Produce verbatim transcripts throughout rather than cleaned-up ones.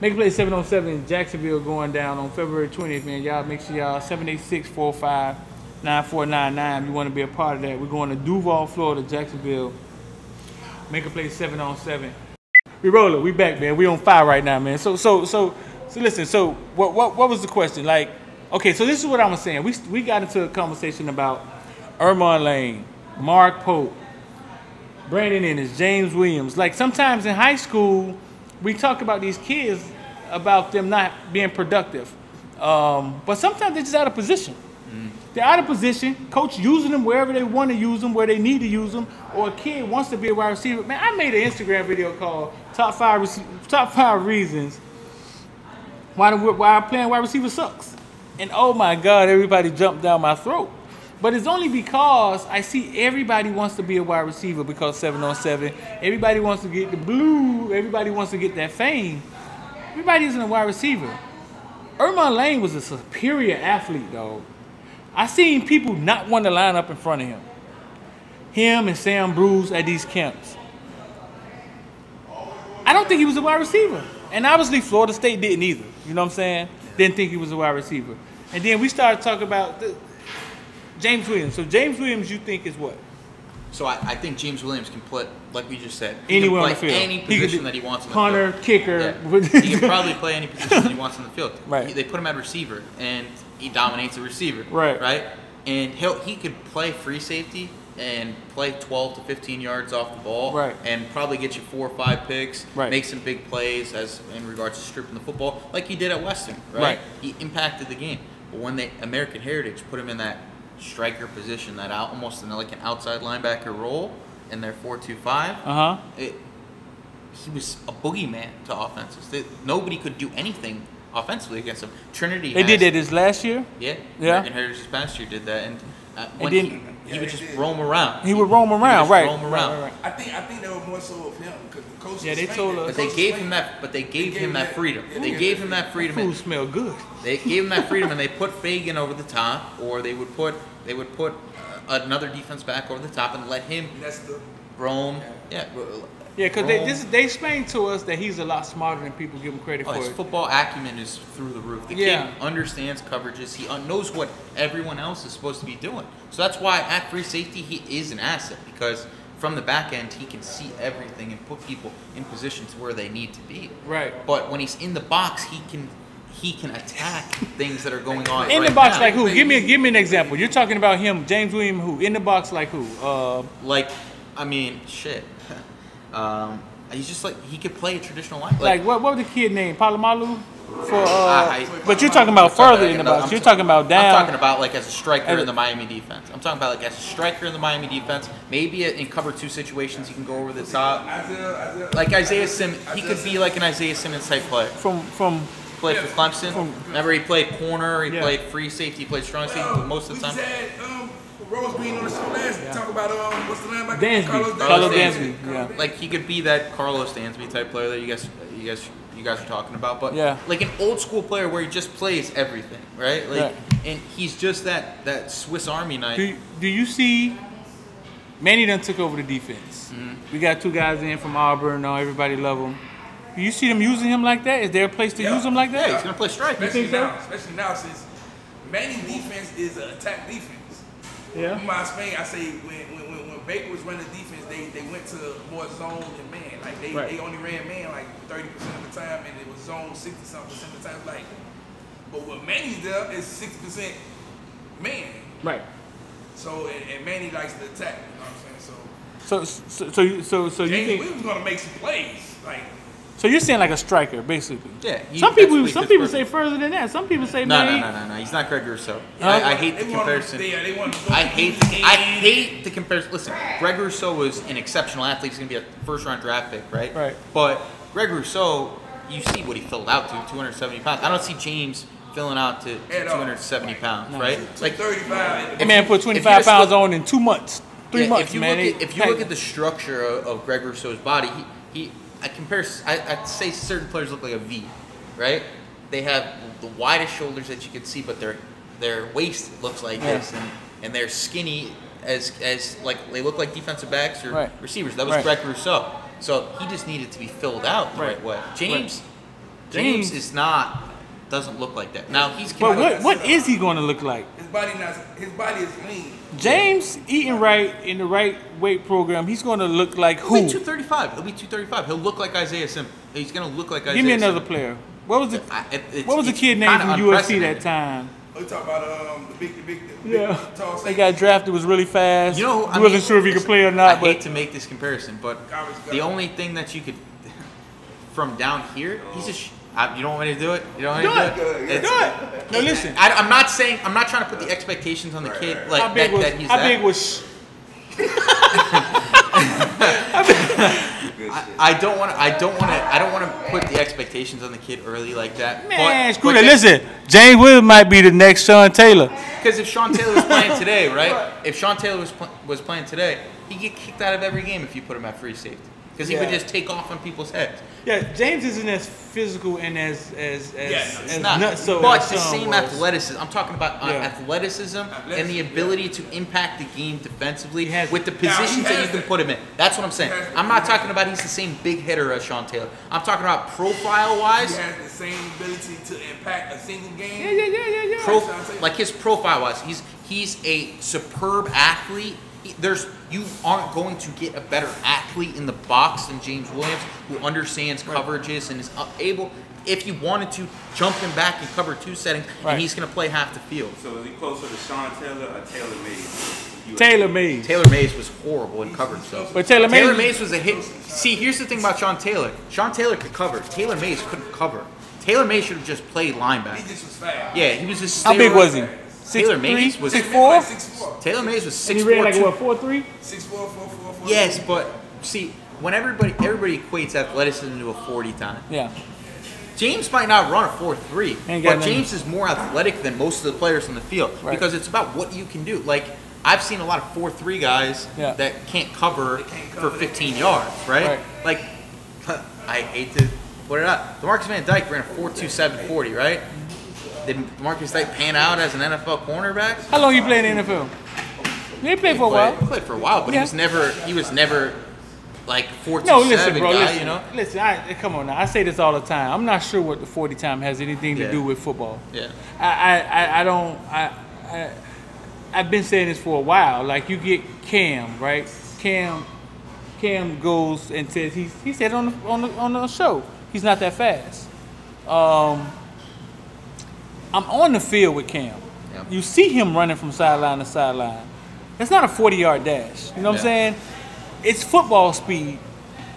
Make Play seven oh seven in Jacksonville going down on February twentieth, man. Y'all make sure y'all seven eight six, four five nine, four nine nine. You want to be a part of that. We're going to Duval, Florida, Jacksonville. Make a Play seven on seven. We rolling. We back, man. We on fire right now, man. So, so, so, so. Listen. So, what, what, what was the question? Like, okay. So this is what I was saying. We, we got into a conversation about Ermon Lane, Mark Pope, Brandon Inniss, James Williams. Like sometimes in high school, we talk about these kids about them not being productive, um, but sometimes they're just out of position. They're out of position. Coach using them wherever they want to use them, where they need to use them, or a kid wants to be a wide receiver. Man, I made an Instagram video called "Top Five Top Five Reasons Why Why Playing Wide Receiver Sucks," and oh my God, everybody jumped down my throat. But it's only because I see everybody wants to be a wide receiver because seven on seven. Everybody wants to get the blue. Everybody wants to get that fame. Everybody isn't a wide receiver. Ermon Lane was a superior athlete, though. I seen people not want to line up in front of him. Him and Sam Bruce at these camps. I don't think he was a wide receiver. And obviously Florida State didn't either. You know what I'm saying? Didn't think he was a wide receiver. And then we started talking about the, James Williams. So James Williams you think is what? So I, I think James Williams can put, like we just said, he anywhere can play on the field. Any position he that he wants on the punter, field. Punter, kicker. Yeah. He can probably play any position that he wants on the field. Right. They put him at receiver and he dominates the receiver, right? Right, and he he could play free safety and play twelve to fifteen yards off the ball, right? And probably get you four or five picks, right? Make some big plays as in regards to stripping the football, like he did at Western, right? right. He impacted the game. But when they American Heritage put him in that striker position, that out almost in like an outside linebacker role in their four two five, uh huh. It, he was a boogeyman to offenses. They, nobody could do anything offensively against them. Trinity They has, did that this last year? Yeah. Yeah. American Heritage this past year did that. And uh, when he, he yeah, would just did. roam around. He, he would roam around, right. roam around. Right, right, right. I think I think they were more so of him because the coach Yeah, they told us. But they gave him that but they gave him that freedom. They gave him that freedom. Food smelled good. They gave him that freedom and they put Fagan over the top, or they would put they would put uh, another defense back over the top and let him the, roam. Yeah. yeah Yeah, because they, this, they explained to us that he's a lot smarter than people give him credit oh, for. His it. football acumen is through the roof. The yeah. kid understands coverages. He knows what everyone else is supposed to be doing. So that's why at free safety he is an asset, because from the back end he can see everything and put people in positions where they need to be. Right. But when he's in the box, he can he can attack things that are going on in right the box now. Like who? Give me a, give me an example. You're talking about him, James Williams. Who in the box like who? Uh, like I mean shit. Um, he's just like he could play a traditional line. Like, like what? What was the kid name? Palomalu. For, uh, I, I, but you're talking about further in the box. You're talking about down. I'm talking about like as a striker as, in the Miami defense. I'm talking about like as a striker in the Miami defense. Maybe in cover two situations he can go over the top. Like Isaiah Simmons, he could be like an Isaiah Simmons type player. From from. Played for Clemson. From, Remember he played corner. He yeah. played free safety. He played strong safety well, most of the time. Rose Green on the show last yeah. talk about um what's the linebacker? Dansby. Carlos Dansby. Carlos Dansby. Yeah. Like he could be that Carlos Dansby type player that you guys you guys you guys are talking about. But yeah. like an old school player where he just plays everything, right? Like right. and he's just that that Swiss Army knife. Do, do you see Manny done took over the defense? Mm-hmm. We got two guys in from Auburn, now everybody love him. Do you see them using him like that? Is there a place to yeah. use him like that? Yeah, he's gonna play striker. You think now, so? Especially now since Manny's defense is an attack defense. Yeah. In my Spain, I say when, when when Baker was running defense, they, they went to more zone than man. Like they, right. they only ran man like thirty percent of the time, and it was zone sixty something percent of the time. Like, but what Manny's done is sixty percent man. Right. So and, and Manny likes to attack. You know what I'm saying? So. So so so you, so so James you think Williams gonna make some plays like. So you're saying like a striker, basically. Yeah. He, some people, some people say further than that. Some people say no, no, no, no, no. He's not Greg Rousseau. Yeah, I, I hate the comparison. They, they I hate, the, I hate the comparison. Listen, Greg Rousseau was an exceptional athlete. He's gonna be a first-round draft pick, right? Right. But Greg Rousseau, you see what he filled out to, two hundred seventy pounds. I don't see James filling out to, to two hundred seventy pounds, right? No. Like thirty-five. That man put twenty-five pounds look, on in two months, three yeah, months, if you man. Look at, if you look at the structure of, of Greg Rousseau's body, he. he I compare. I, I'd say certain players look like a V, right? They have the widest shoulders that you can see, but their their waist looks like yeah. this, and, and they're skinny as as like they look like defensive backs or right. receivers. That was right. Greg Rousseau. So he just needed to be filled out the right, right way. James, James, James is not doesn't look like that. Now he's. But what what is he going to look like? His body not. His body is lean. James eating right in the right weight program. He's going to look like who? He'll be two thirty-five. He'll be two thirty-five. He'll look like Isaiah Simmons. He's going to look like Isaiah. Give me another Simmons. player. What was the I, it, What was the kid named from U S C that time? We talk about um, the big, the big, the big yeah. tall safety. They got drafted, was really fast. You know, I wasn't mean, sure if he could play or not. I but hate to make this comparison, but the only thing that you could, from down here, he's a. Sh I, you don't want me to do it. You don't do want me to do it. it. Do it. No, listen. I, I'm not saying. I'm not trying to put the expectations on the right, kid. Right, right. Like how big that, was, that he's how that. Big was. I don't want to. I don't want to. I don't want to put the expectations on the kid early like that. Man, but, but that, listen, James Williams might be the next Sean Taylor. Because if Sean Taylor was playing today, right? If Sean Taylor was pl was playing today, he'd get kicked out of every game if you put him at free safety. Because he yeah. would just take off on people's heads. Yeah, James isn't as physical and as as as, yeah, no, as not. Nuts, so but the same was. athleticism. I'm talking about uh, yeah. athleticism, athleticism and the ability yeah. to impact the game defensively with the positions that you can put him in. That's what I'm saying. I'm not talking about he's the same big hitter as Sean Taylor. I'm talking about profile-wise. He has the same ability to impact a single game. Yeah, yeah, yeah, yeah, yeah. Prof like his profile-wise, he's he's a superb athlete. There's you aren't going to get a better athlete in the box than James Williams, who understands right. coverages and is able, if you wanted to, jump him back and cover two settings, right. and he's going to play half the field. So is he closer to Sean Taylor or Taylor Mays? Taylor Mays. Taylor Mays was horrible in coverage, though. But Taylor Mays, Taylor Mays was a hit. See, here's the thing about Sean Taylor. Sean Taylor could cover. Taylor Mays couldn't cover. Taylor Mays should have just played linebacker. He just was fast. Yeah, he was just. How big was he? Taylor Mays was six four. Taylor Mays was six four. And he ran like what, four three? Six four four four four. Yes, but see, when everybody everybody equates athleticism to a forty time. Yeah. James might not run a four three, but James is more athletic than most of the players on the field because it's about what you can do. Like I've seen a lot of four three guys that can't cover for fifteen yards, right? Like I hate to put it out. DeMarcus Van Dyke ran a four two seven forty, right? Did DeMarcus Van Dyke pan out as an N F L cornerback? How long you played in the N F L? He played for a while. He played for a while, but yeah. he was never, he was never like forty-seven no, listen, bro, guy, listen, you know? Listen, I, come on now. I say this all the time. I'm not sure what the forty time has anything yeah. to do with football. Yeah. I, I, I don't, I, I, I've been saying this for a while. Like you get Cam, right? Cam, Cam goes and says, he, he said on the, on the, on the show, he's not that fast. Um... I'm on the field with Cam. Yep. You see him running from sideline to sideline. That's not a forty-yard dash. You know what yeah. I'm saying? It's football speed.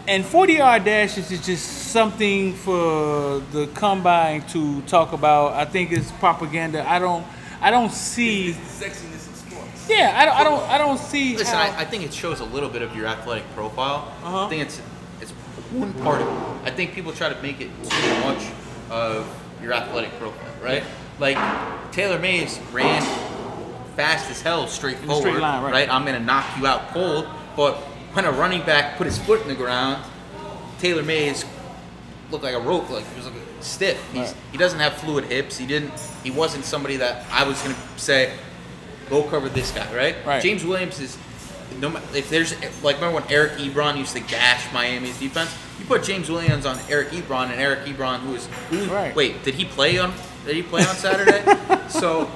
And forty-yard dashes is just something for the combine to talk about. I think it's propaganda. I don't I don't see it's the sexiness of sports. Yeah, I don't I don't I don't see Listen, how, I, I think it shows a little bit of your athletic profile. Uh-huh. I think it's it's one part of it. I think people try to make it too much of your athletic profile, right? Like, Taylor Mays ran fast as hell straight forward, straight line, right. right? I'm going to knock you out cold. But when a running back put his foot in the ground, Taylor Mays looked like a rope, like he was like stiff. He's, right. He doesn't have fluid hips. He didn't. He wasn't somebody that I was going to say, go cover this guy, right? right. James Williams is, no, if there's, like, remember when Eric Ebron used to gash Miami's defense? You put James Williams on Eric Ebron, and Eric Ebron, who is, who, right. wait, did he play on? Did he play on Saturday? So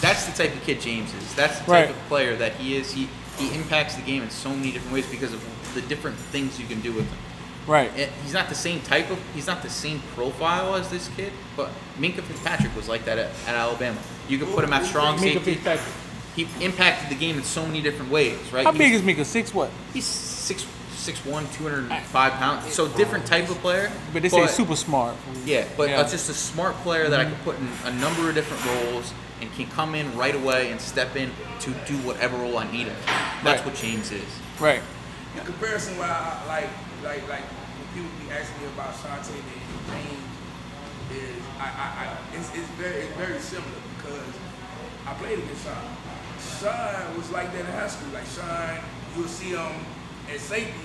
that's the type of kid James is. That's the type right. of player that he is. He he impacts the game in so many different ways because of the different things you can do with him. Right. And he's not the same type of. He's not the same profile as this kid. But Minka Fitzpatrick was like that at, at Alabama. You could put him at strong Minka safety. Fitzpatrick. He impacted the game in so many different ways. Right. How he big was, is Minka? Six what? He's six. six one, two hundred five pounds. So different type of player. But they say super smart. Yeah, but yeah. it's just a smart player that mm-hmm. I can put in a number of different roles and can come in right away and step in to do whatever role I need him. That's right. what James is. Right. In comparison, why I, like like like when people be asking me about Sean Taylor and James, is I, I, I it's, it's very it's very similar because I played against Sean. Sean was like that in high school. Like Sean, you'll see him at safety.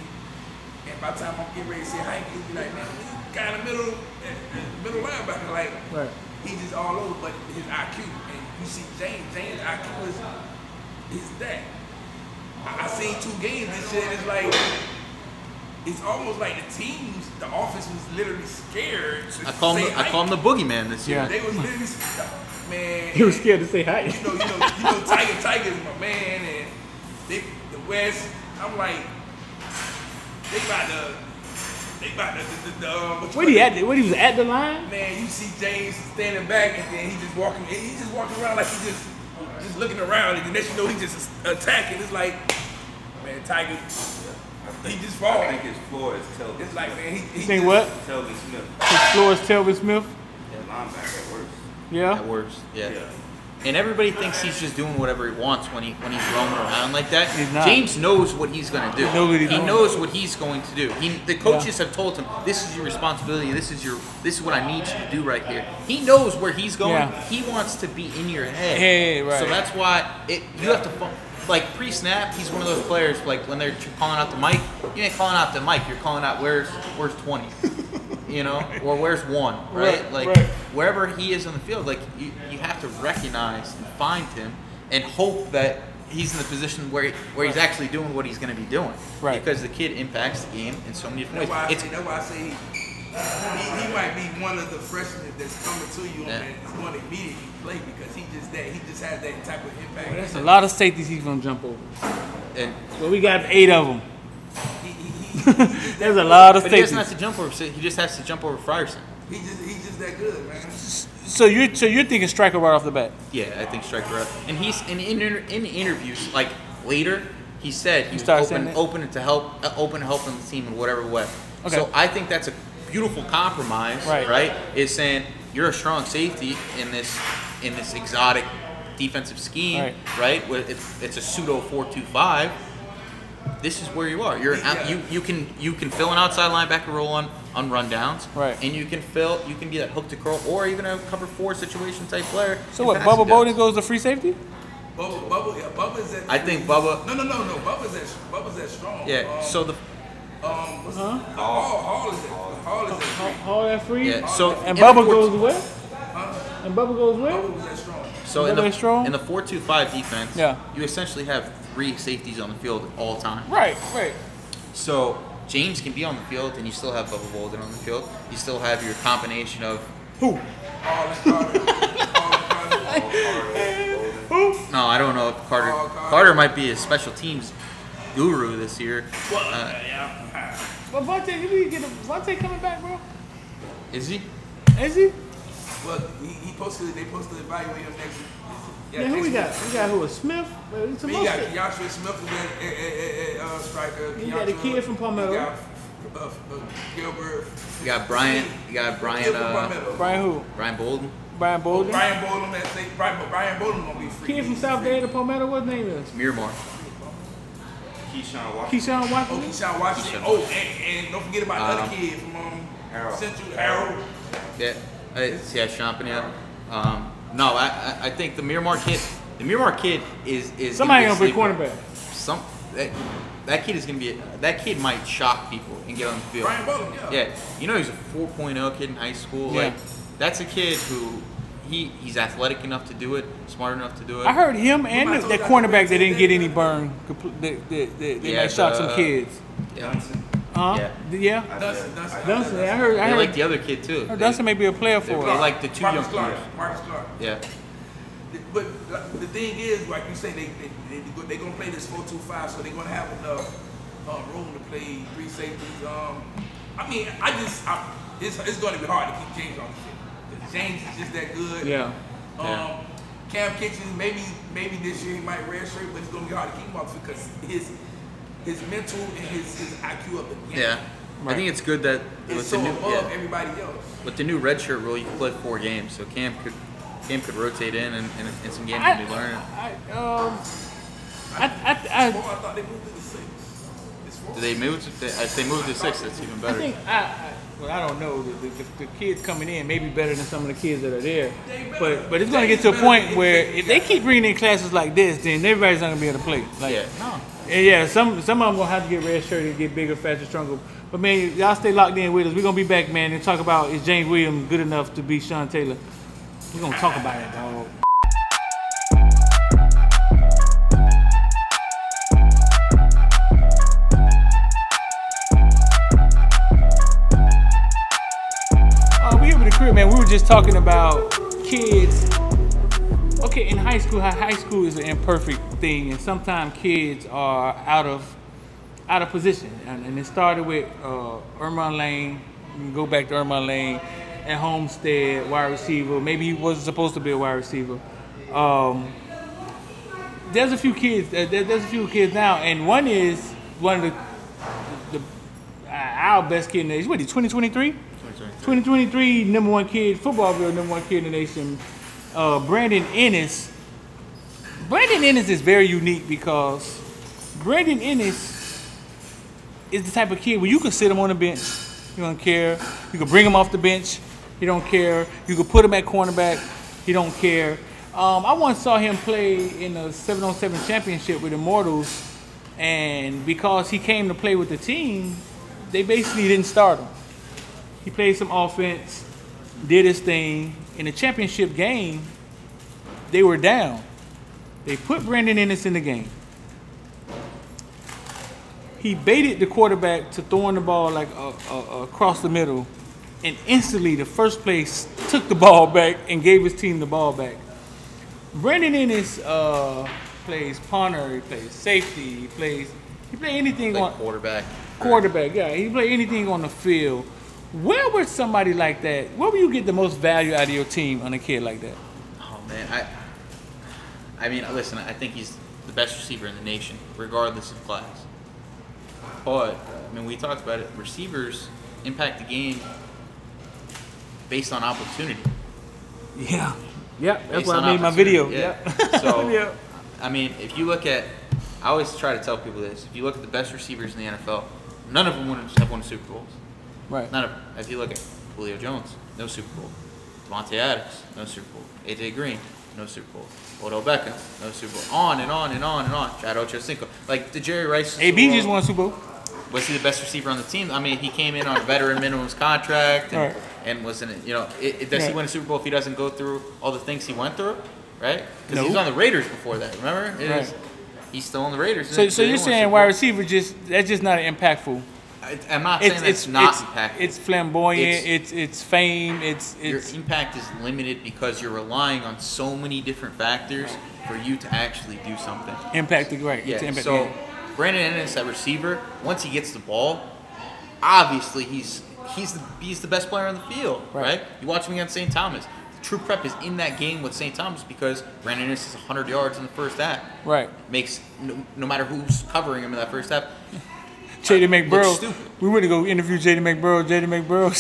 And by the time I'm getting ready to say hi, he'll be like, man, he's kind of middle, middle linebacker. Like, right. he's just all over, but his I Q. And you see James, James' I Q is, is that. I, I seen two games this year, it's like, it's almost like the teams, the offense was literally scared. I call him, I call him the boogeyman this year. Yeah. They was literally scared. Man, he was scared to say hi. You know, you know, you know, Tiger, Tiger is my man, and they, the West. I'm like, they about to, they about to. The, the, the, um, what what he at? What he was at the line? Man, you see James standing back, and then he just walking, and he just walking around like he just, just looking around, and the next you know he just attacking. It's like, man, Tiger. He just falls. I think his floor is Telvin. It's like, man, he, he think what? Telvin Smith. His floor is Telvin Smith. Yeah, linebacker at worst. Yeah. At worst. Yeah. yeah. And everybody thinks he's just doing whatever he wants when he when he's roaming around like that. He's not. James knows what he's gonna do. Nobody he knows what he's going to do. He the coaches yeah. have told him this is your responsibility. This is your this is what I need you to do right here. He knows where he's going. Yeah. He wants to be in your head. Hey, right. So that's why it you have to. Like pre-snap, he's one of those players. Like when they're calling out the mic, you ain't calling out the mic. You're calling out where's where's twenty, you know, or where's one, right? right like right. Wherever he is on the field, like you, you have to recognize and find him and hope that he's in the position where he, where right. he's actually doing what he's going to be doing. Right. Because the kid impacts the game in so many different ways. That's why I say he, he might be one of the freshmen that's coming to you yeah. and that's going to immediately play because he just that he just has that type of impact. Well, that's a lot of safeties he's going to jump over. And well, we got eight of them. He, he, he, There's a lot of but safeties. He doesn't have to jump over. So he just has to jump over Frierson. He just he's just that good, man. So you're so you're thinking striker right off the bat? Yeah, I think striker right. And he's in in, in interviews like later he said he you was open open to help uh, open to helping the team in whatever way. Okay. So I think that's a beautiful compromise, right. right? Is saying you're a strong safety in this in this exotic defensive scheme, right? right? Where it's, it's a pseudo four two five. This is where you are. You're yeah. you you can you can fill an outside linebacker role on on rundowns, right? And you can fill you can be that hook to curl or even a cover four situation type player. So what? Bubba Bolden goes to free safety. Bubba, Bubba, yeah, Bubba's at. I think Bubba. No, no, no, no. Bubba's at Bubba's at strong. Yeah. Um, so the. Um, what's huh? the, Hall, Hall is at Hall is at free. Hall at free. Yeah. So and Bubba goes where? Huh? And Bubba goes where? Bubba was at strong. So in the strong? in the four two five defense, yeah. you essentially have three safeties on the field at all time. Right. Right. So James can be on the field, and you still have Bubba Bolden on the field. You still have your combination of who? Who? No, I don't know if Carter. Carter. Carter might be a special teams guru this year. Well, uh, yeah. But Vontae, you need to get a, Vontae coming back, bro. Is he? Is he? Well, he, he posted. They posted evaluate him next week. Yeah, man, who we got? We got who? A Smith? It's a we got Joshua Smith as uh, striker. You got the kid from Palmetto. You got uh, uh, Gilbert. You got Brian. You got Brian. Uh, Brian who? Brian Bolden. Brian Bolden. Oh, Brian Bolden. That say Brian. Brian Bolden gonna be free. Kid from South Dakota, Palmetto. What his name is? Miramar. Keyshawn Washington. Keyshawn Washington. Oh, Keyshawn Washington. Keyshawn. Oh, and, and don't forget about um, another kid from um, Harold. Central Harold. Yeah, it's, yeah, Champagnat. Um, no, I, I think the Miramar kid, the Miramar kid is is somebody gonna be cornerback. Some that, that kid is gonna be that kid might shock people and get on the field. Brian Bolden, yeah. Yeah, you know he's a four point oh kid in high school. Yeah. Like that's a kid who. He he's athletic enough to do it, smart enough to do it. I heard him and the, that cornerback that didn't get any burn. They, they, they, they yeah, shot some kids. Dunson. Uh-huh. Yeah. yeah. Dunson. Dunson. Dunson. I heard. I heard, like the other kid too. They, Dunson may be a player for us. Like the two young kids. Marcus Clark. Yeah. But the thing is, like you say, they they they gonna play this four two five, so they're gonna have enough um, room to play three safeties. Um, I mean, I just I, it's it's gonna be hard to keep James on the field. James is just that good. Yeah. Um, yeah. Cam Kitchens, maybe maybe this year he might redshirt, but it's gonna be hard to keep him off because his his mental and his, his I Q of the game. Yeah. Right. I think it's good that it's with so the new, above yeah. everybody else. With the new redshirt rule, you can play four games, so Cam could Cam could rotate in and, and, and some games can be learned. I, I, um, I, I, I, I, I thought they moved to the six. Did they move to the, if they move to the six? That's even better. I think I, I Well, I don't know. The, the, the kids coming in may be better than some of the kids that are there. But but it's going to get to a point where if they keep bringing in classes like this, then everybody's not going to be able to play. Like, yeah. No. And yeah, some, some of them going to have to get redshirted, get bigger, faster, stronger. But, man, y'all stay locked in with us. We're going to be back, man, and talk about is James Williams good enough to beat Sean Taylor. We're going to talk about it, dog. talking about kids. Okay, in high school, high school is an imperfect thing, and sometimes kids are out of out of position. And, and it started with uh, Ermon Lane. You can go back to Ermon Lane at Homestead, wide receiver. Maybe he wasn't supposed to be a wide receiver. Um, there's a few kids. Uh, there, there's a few kids now, and one is one of the, the uh, our best kid in the nation. What is twenty twenty-three? twenty twenty-three, number one kid, football bill, number one kid in the nation. Uh, Brandon Inniss. Brandon Inniss is very unique because Brandon Inniss is the type of kid where you can sit him on the bench. You don't care. You can bring him off the bench. He don't care. You can put him at cornerback. He don't care. Um, I once saw him play in a seven on seven championship with Immortals, and because he came to play with the team, they basically didn't start him. He played some offense, did his thing. In the championship game, they were down. They put Brandon Inniss in the game. He baited the quarterback to throwing the ball like uh, uh, across the middle, and instantly the first place took the ball back and gave his team the ball back. Brandon Inniss uh, plays punter, he plays safety, he plays he play anything play on quarterback. Quarterback, yeah, he play anything on the field. Where would somebody like that, where would you get the most value out of your team on a kid like that? Oh, man. I I mean, listen, I think he's the best receiver in the nation, regardless of class. But, I mean, we talked about it. Receivers impact the game based on opportunity. Yeah. Yeah, that's why I made my video. Yeah. yeah. So, yeah. I mean, if you look at, I always try to tell people this. If you look at the best receivers in the N F L, none of them have won Super Bowls. Right. Not a, if you look at Julio Jones, no Super Bowl. Devontae Adams, no Super Bowl. A J Green, no Super Bowl. Odell Beckham, no Super Bowl. On and on and on and on. Chad Ochocinco. Like the Jerry Rice. A B just won Super Bowl. Was he the best receiver on the team? I mean, he came in on a veteran minimum's contract and, right. and wasn't, you know, it, it, does right. he win a Super Bowl if he doesn't go through all the things he went through? Right? Because no. he was on the Raiders before that, remember? It right. was, he's still on the Raiders. So, so you're saying wide receiver, just that's just not impactful. I'm not saying it's, that's it's, not it's, impactful. It's flamboyant. It's it's, it's fame. It's, it's your impact is limited because you're relying on so many different factors for you to actually do something. Impact the great. Yeah. Impact, so yeah. Brandon Inniss, that receiver, once he gets the ball, obviously he's he's the, he's the best player on the field, right? right? You watch him against Saint Thomas. The true prep is in that game with Saint Thomas because Brandon Inniss is one hundred yards in the first half. Right. Makes no, no matter who's covering him in that first half. J D. McBurl, we went to go interview J D. McBurl. J D. McBurl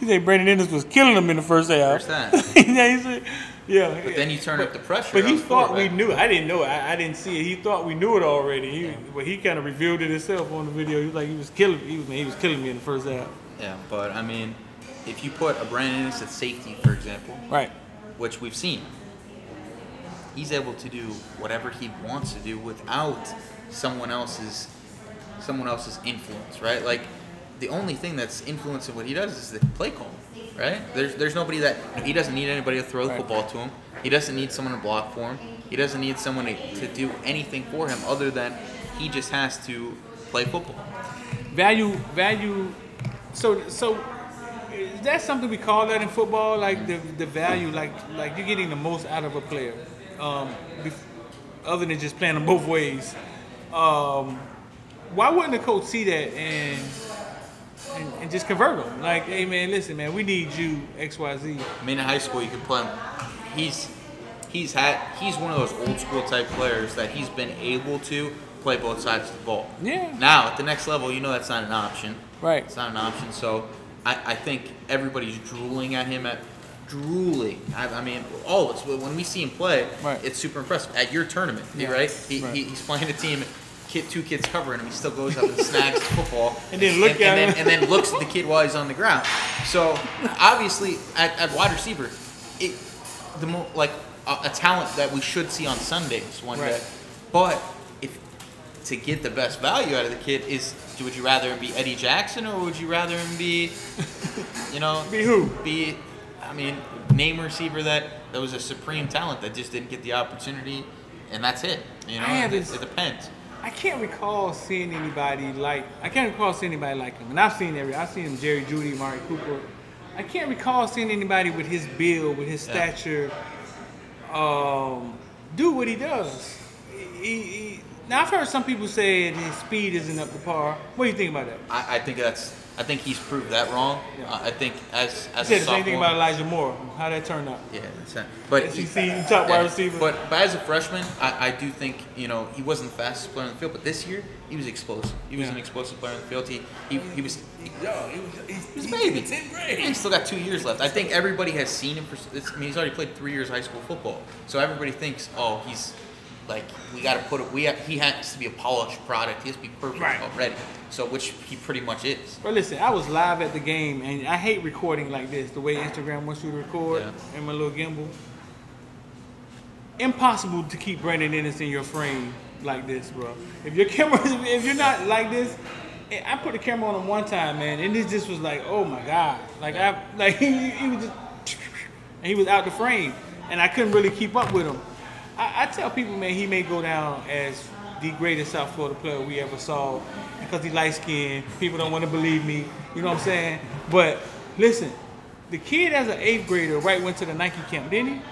he said Brandon Inniss was killing him in the first half. First half. yeah, he said, yeah. But then you turn but, up the pressure. But he thought we knew it. I didn't know it. I, I didn't see it. He thought we knew it already. He, yeah. But he kind of revealed it himself on the video. He was like, he was killing me. He was, he was killing me in the first half. Yeah, but, I mean, if you put a Brandon Inniss at safety, for example, right, which we've seen, he's able to do whatever he wants to do without someone else's someone else's influence, right? Like the only thing that's influencing what he does is the play call, right? There's there's nobody that he doesn't need anybody to throw the football to him. He doesn't need someone to block for him. He doesn't need someone to, to do anything for him other than he just has to play football. Value value so so is that something we call that in football? Like the the value, like like you're getting the most out of a player. Um other than just playing them both ways. Um, why wouldn't the coach see that and, and and just convert him? Like, hey man, listen man, we need you X Y Z. I mean, in high school you could play him. He's he's had he's one of those old school type players that he's been able to play both sides of the ball. Yeah. Now at the next level, you know that's not an option. Right. It's not an option. So I, I think everybody's drooling at him at drooling. I, I mean, all of us. When we see him play, right. it's super impressive. At your tournament, yeah. right? He, right? He he's playing a team, kid, two kids covering him. He still goes up and snags the football, and then and, look and, at and him, then, and then looks at the kid while he's on the ground. So obviously, at, at wide receiver, it the mo like a, a talent that we should see on Sundays one right. day. But if to get the best value out of the kid is, would you rather him be Eddie Jackson or would you rather him be, you know, be who be I mean, name receiver that, that was a supreme talent that just didn't get the opportunity, and that's it. You know, it, this, it depends. I can't recall seeing anybody like I can't recall seeing anybody like him. And I've seen every I've seen him Jerry Jeudy, Mark Cooper. I can't recall seeing anybody with his build, with his stature, yeah. um, do what he does. He, he, now I've heard some people say his speed isn't up to par. What do you think about that? I, I think that's. I think he's proved that wrong. Yeah. Uh, I think as as you said a sophomore, the same thing about Elijah Moore, how that turned out. Yeah, that's it. But he, top wide receiver. But, but as a freshman, I, I do think you know he wasn't the fastest player in the field. But this year, he was explosive. He was yeah. an explosive player in the field. He he, he was. He, Yo, he was. He was baby. He, he still got two years left. I think everybody has seen him. For, it's, I mean, he's already played three years of high school football. So everybody thinks, oh, he's. Like we gotta put it. We have, he has to be a polished product. He has to be perfect right. already. So which he pretty much is. But listen, I was live at the game, and I hate recording like this. The way Instagram wants you to record, yeah. and my little gimbal. Impossible to keep Brandon Inniss in your frame like this, bro. If your camera, if you're not like this, I put the camera on him one time, man, and this just was like, oh my god, like I, like he, he was just, and he was out the frame, and I couldn't really keep up with him. I tell people, man, he may go down as the greatest South Florida player we ever saw because he's light-skinned. People don't want to believe me. You know what I'm saying? But listen, the kid as an eighth grader right went to the Nike camp, didn't he?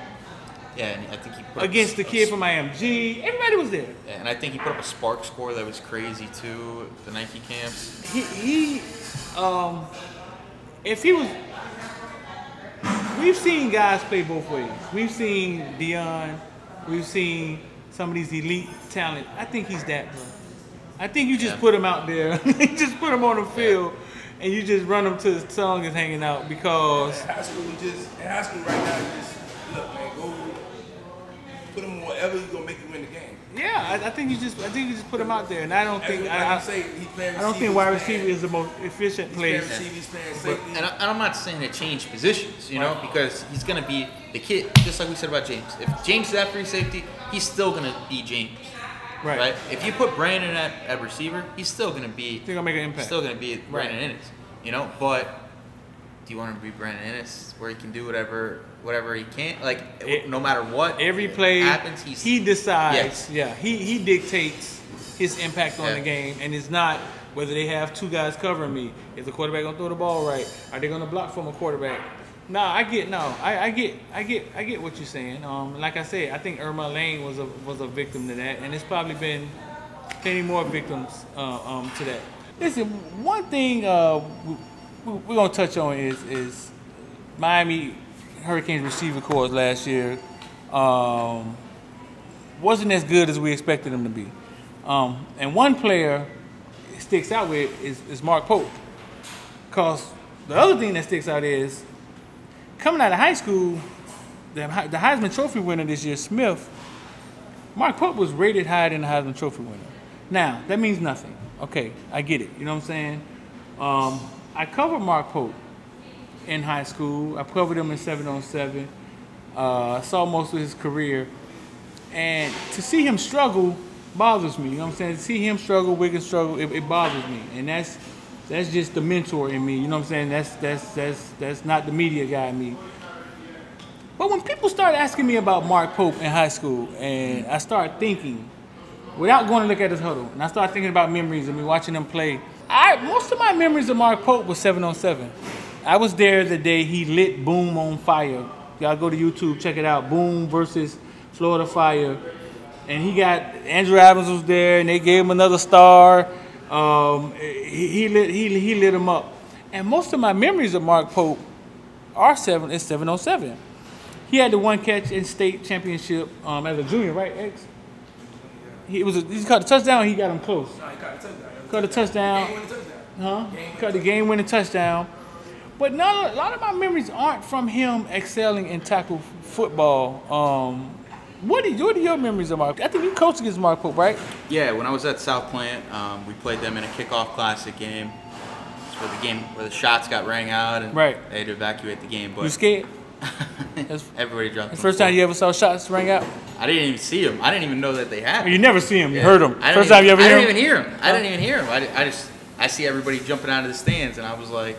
Yeah, and I think he put against up a, the kid a, from I M G. Everybody was there. Yeah, and I think he put up a spark score that was crazy too. The Nike camps. He, he um, if he was, we've seen guys play both ways. We've seen Deion. We've seen some of these elite talent. I think he's that, bro. I think you just yeah. put him out there. You just put him on the field, yeah. and you just run him to the tongue is hanging out because. At high school, we just at high school right now, you just look, man, go put him on whatever he's gonna make you win the game. Yeah, I, I think you just, I think you just put him out there, and I don't As think like I, I say he's playing. I don't think wide receiver is the most efficient player. And I, I'm not saying to change positions, you know, right. because he's gonna be the kid, just like we said about James. If James is at free safety, he's still gonna be James. Right. right? If you put Brandon at, at receiver, he's still gonna be. He's gonna make an impact. Still gonna be Brandon right. Inniss, you know, but. Do you want him to be Brandon Inniss, where he can do whatever, whatever he can? Like it, no matter what, every play happens, he's, he decides. Yeah, yeah he he dictates his impact on yeah. the game, and it's not whether they have two guys covering me. Is the quarterback gonna throw the ball right? Are they gonna block from a quarterback? Nah, I get no, I, I get, I get, I get what you're saying. Um, like I said, I think Ermon Lane was a was a victim to that, and it's probably been plenty more victims uh, um, to that. Listen, one thing. Uh, we, We're gonna touch on is is Miami Hurricanes receiver corps last year um, wasn't as good as we expected them to be, um, and one player it sticks out with is, is Mark Pope. Cause the other thing that sticks out is coming out of high school, the, the Heisman Trophy winner this year, Smith, Mark Pope was rated higher than the Heisman Trophy winner. Now that means nothing. Okay, I get it. You know what I'm saying? Um, I covered Mark Pope in high school. I covered him in seven on seven. I saw most of his career. And to see him struggle bothers me. You know what I'm saying? To see him struggle, Wiggins struggle, it, it bothers me. And that's that's just the mentor in me. You know what I'm saying? That's that's that's that's not the media guy in me. But when people start asking me about Mark Pope in high school, and I start thinking, without going to look at his huddle, and I start thinking about memories of me watching him play. I, most of my memories of Mark Pope was seven on seven. I was there the day he lit Boom on fire. Y'all go to YouTube, check it out. Boom versus Florida Fire. And he got, Andrew Adams was there, and they gave him another star. Um, he, he, lit, he, he lit him up. And most of my memories of Mark Pope are seven on seven. He had the one catch in state championship um, as a junior, right, X? He was a, he caught a touchdown, he got him close. No, he caught a touchdown. Caught a touchdown. Game touchdown. Huh? Game Caught the game winning touchdown. But not a lot of my memories aren't from him excelling in tackle football. Um, what, are, what are your memories of Mark? I think you coached against Mark Pope, right? Yeah, when I was at South Plant, um, we played them in a kickoff classic game. It's where the game where the shots got rang out and right. they had to evacuate the game. But you scared? Everybody dropped. The first time you ever saw shots rang out? I didn't even see them. I didn't even know that they happened. You never see them. You yeah. heard them. First even, time you ever I hear them? I didn't even hear them. I didn't even hear them. I, I just I see everybody jumping out of the stands, and I was like,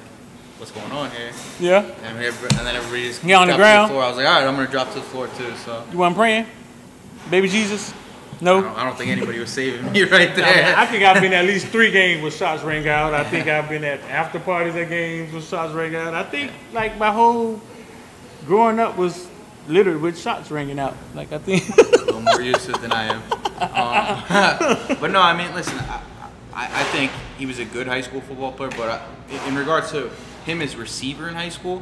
"What's going on here?" Yeah. And, and then everybody just yeah, on the ground. To the floor. I was like, "All right, I'm gonna drop to the floor too." So you weren't praying, baby Jesus. No, I don't, I don't think anybody was saving me right there. I, mean, I think I've been at least three games with shots rang out. I think I've been at after parties at games with shots rang out. I think like my whole growing up was littered with shots ringing out. Like I think a little more used to it than I am. Um, but no, I mean, listen, I, I, I think he was a good high school football player. But I, in regards to him as receiver in high school,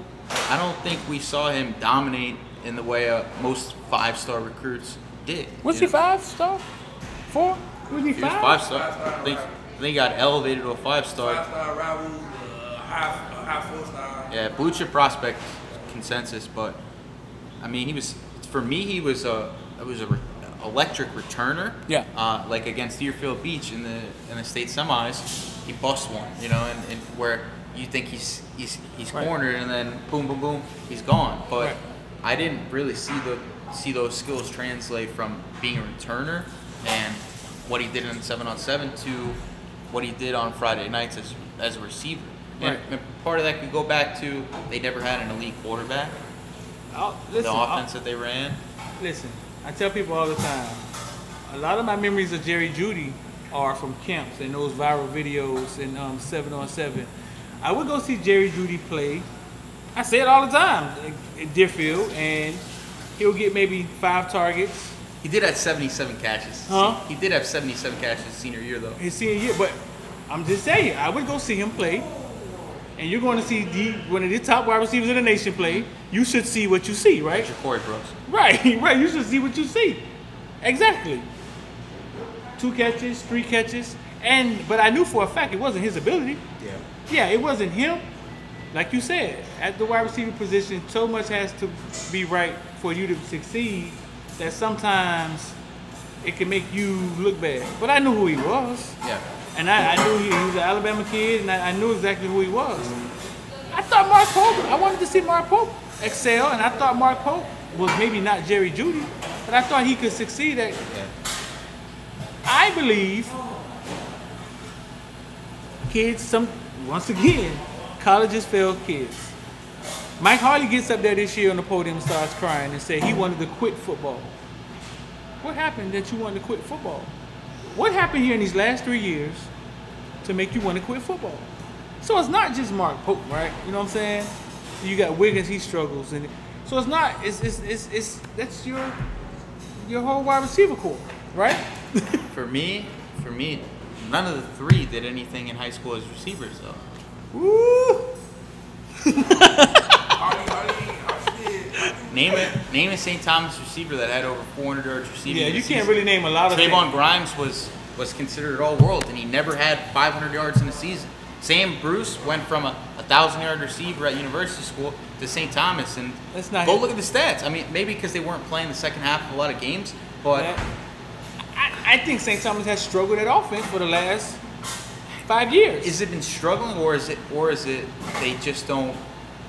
I don't think we saw him dominate in the way uh, most five-star recruits did. Was he know? five-star? Four? Was he, he five? He was five-star. Five I think he got elevated to a five-star. Five-star rival, uh, high, high four-star. Yeah, blue chip prospect consensus, but I mean, he was, for me, he was a, it was a re electric returner. Yeah. Uh, like against Deerfield Beach in the in the state semis, he bust one, you know, and, and where you think he's he's he's right. cornered, and then boom, boom, boom, he's gone. But right. I didn't really see the see those skills translate from being a returner and what he did in seven on seven to what he did on Friday nights as as a receiver. Right. And part of that could go back to they never had an elite quarterback. I'll, listen, the offense I'll, that they ran. Listen, I tell people all the time, a lot of my memories of Jerry Jeudy are from camps and those viral videos and um, seven on seven. I would go see Jerry Jeudy play. I say it all the time at Deerfield, and he'll get maybe five targets. He did have seventy-seven catches. Huh? He did have seventy-seven catches his senior year, though. His senior year, but I'm just saying, I would go see him play, and you're going to see the, one of the top wide receivers in the nation play. You should see what you see, right? Ja'Cory Brooks. Right, right. You should see what you see. Exactly. Two catches, three catches, and but I knew for a fact it wasn't his ability. Yeah. Yeah, it wasn't him. Like you said, at the wide receiver position, so much has to be right for you to succeed that sometimes it can make you look bad. But I knew who he was. Yeah. And I, I knew he, he was an Alabama kid, and I, I knew exactly who he was. I thought Mark Pope, I wanted to see Mark Pope excel, and I thought Mark Pope was maybe not Jerry Jeudy, but I thought he could succeed at. Yeah. I believe kids, some once again, colleges fail kids. Mike Harley gets up there this year on the podium and starts crying and said he wanted to quit football. What happened that you wanted to quit football? What happened here in these last three years to make you want to quit football? So it's not just Mark Pope, right? You know what I'm saying? You got Wiggins, he struggles, and so it's not. It's it's it's, it's that's your your whole wide receiver core, right? for me, for me, none of the three did anything in high school as receivers, though. Woo! name it. Name a Saint Thomas receiver that had over four hundred yards receiving. Yeah, you can't season. Really name a lot of. Trayvon Grimes was was considered all world, and he never had five hundred yards in a season. Sam Bruce went from a, a thousand yard receiver at university school to Saint Thomas, and That's not go him. Look at the stats. I mean, maybe because they weren't playing the second half of a lot of games, but yeah. I, I think Saint Thomas has struggled at offense for the last. Five years. Is it been struggling, or is it, or is it they just don't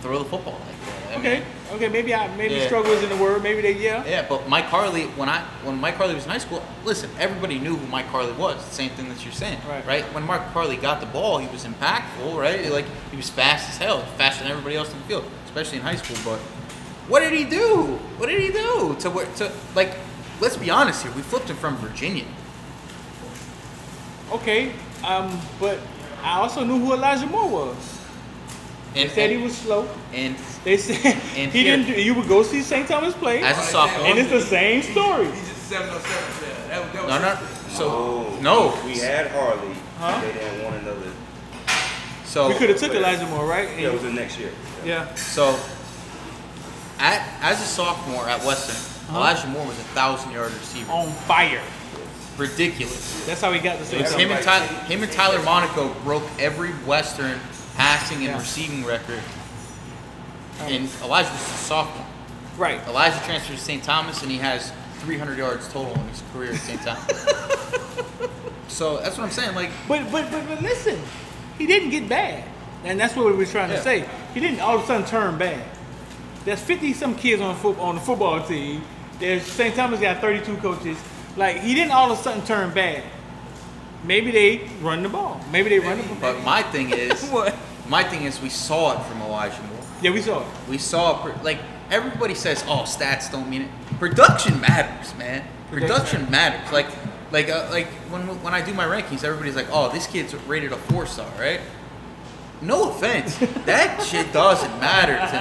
throw the football like that? I okay, mean, okay, maybe I maybe yeah. struggle isn't the word. Maybe they yeah. Yeah, but Mike Harley, when I when Mike Harley was in high school, listen, everybody knew who Mike Harley was. The same thing that you're saying, right? right? When Mark Harley got the ball, he was impactful, right? Like he was fast as hell, faster than everybody else in the field, especially in high school. But what did he do? What did he do to where to like? Let's be honest here. We flipped him from Virginia. Okay. Um, but I also knew who Elijah Moore was. They and, said he was slow. And they said and he here, didn't. Do, you would go see Saint Thomas play. As a sophomore, and it's the same story. He's just seven on seven. That, that was no, no. So oh, no, we had Harley. Huh? They didn't want another. So we could have took Elijah Moore, right? And, yeah, it was the next year. Yeah. yeah. So at as a sophomore at Western, huh? Elijah Moore was a thousand yard receiver. On fire. Ridiculous. That's how he got the same. Him and Tyler, him and Tyler Monaco broke every Western passing and yeah. receiving record. Um, and Elijah was a sophomore. Right. Elijah transferred to Saint Thomas, and he has three hundred yards total in his career at Saint Thomas. So that's what I'm saying. Like, but but but, but listen, he didn't get bad, and that's what we were trying yeah. to say. He didn't all of a sudden turn bad. There's fifty some kids on foot on the football team. There's Saint Thomas got thirty-two coaches. Like, he didn't all of a sudden turn bad. Maybe they run the ball. Maybe they Maybe, run the ball. But my thing is, what? my thing is we saw it from Elijah Moore. Yeah, we saw it. We saw it. Like, everybody says, oh, stats don't mean it. Production matters, man. Production matters. Like, like, uh, like when when I do my rankings, everybody's like, "Oh, this kid's rated a four star, right?" No offense, that shit doesn't matter to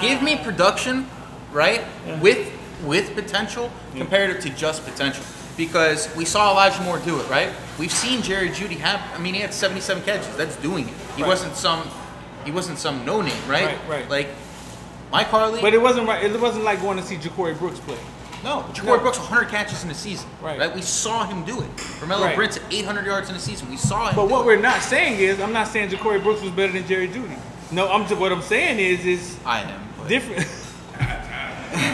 me. Give me production, right, yeah. with with potential, yeah. comparative to just potential. Because we saw Elijah Moore do it, right? We've seen Jerry Jeudy have. I mean, he had seventy-seven catches. That's doing it. He right. wasn't some. He wasn't some no name, right? Right, right. Like Mike Harley. But it wasn't right. It wasn't like going to see Ja'Cory Brooks play. No, Ja'Cory no. Brooks one hundred catches in a season. Right. right? We saw him do it. Romello right. Brint's eight hundred yards in a season. We saw him. But do what it. we're not saying is, I'm not saying Ja'Cory Brooks was better than Jerry Jeudy. No, I'm. What I'm saying is, is I am but. different.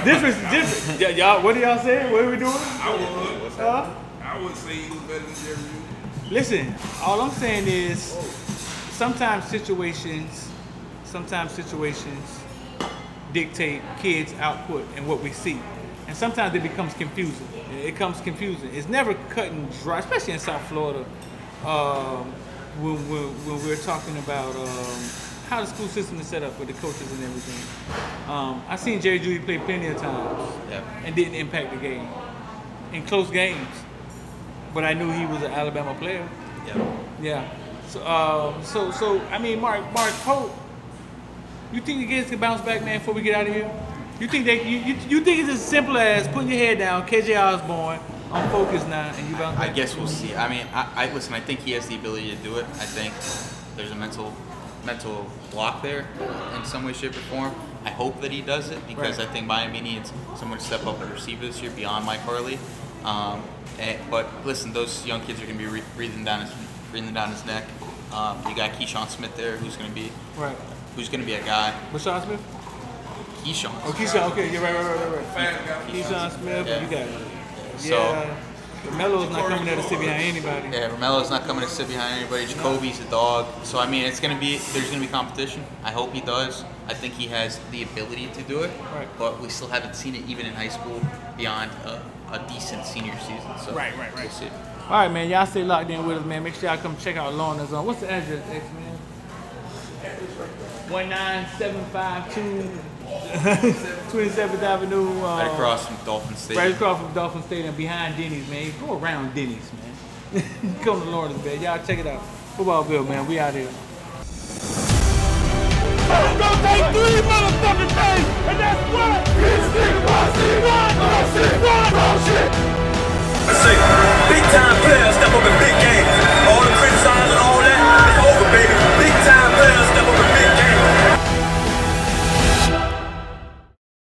Difference, difference. Y- y'all, what are y'all saying? What are we doing? I would, uh, I would say he was better than Jerry Jeudy. Listen, all I'm saying is sometimes situations, sometimes situations dictate kids' output and what we see, and sometimes it becomes confusing. It becomes confusing. It's never cut and dry, especially in South Florida. Um, when, when, when we're talking about. Um, How the school system is set up with the coaches and everything. Um, I've seen Jerry Jeudy play plenty of times yep. and didn't impact the game in close games, but I knew he was an Alabama player. Yeah. Yeah. So, uh, so, so I mean, Mark, Mark Pope. You think the kids can bounce back, man? Before we get out of here, you think they? You, you, you think it's as simple as putting your head down, K J Osborne? I'm focused now, and you bounce back? I guess we'll see. I mean, I, I listen. I think he has the ability to do it. I think there's a mental. mental block there in some way, shape, or form. I hope that he does it because right. I think Miami needs someone to step up at receiver this year beyond Mike Harley. Um, and, but listen, those young kids are going to be re- breathing down his breathing down his neck. Um, you got Keyshawn Smith there, who's going to be right. who's going to be a guy. What's Sean Smith? Keyshawn. Oh, Keyshawn. Okay, yeah, right, right, right, right. right. Keyshawn, Keyshawn Smith. Yeah. You got it. Yeah. So. Yeah. Romello's not coming there to sit behind anybody. Yeah, Romello's not coming to sit behind anybody. Jacoby's a dog. So, I mean, it's going to be, there's going to be competition. I hope he does. I think he has the ability to do it. Right. But we still haven't seen it even in high school beyond a, a decent senior season. So, right, right, right. We'll see. All right, man. Y'all stay locked in with us, man. Make sure y'all come check out Lorna's on. What's the address, X, man? one nine seven five two. twenty-seventh Avenue. Um, right across from Dolphin Stadium. Right across from Dolphin Stadium, behind Denny's, man. Go around Denny's, man. Come to Lorna's, man. Y'all check it out. Football Bill, man. We out here. It's gonna take three motherfucking days, and that's what. It's the Bossy, Bossy, Bossy, Bossy. Big time players.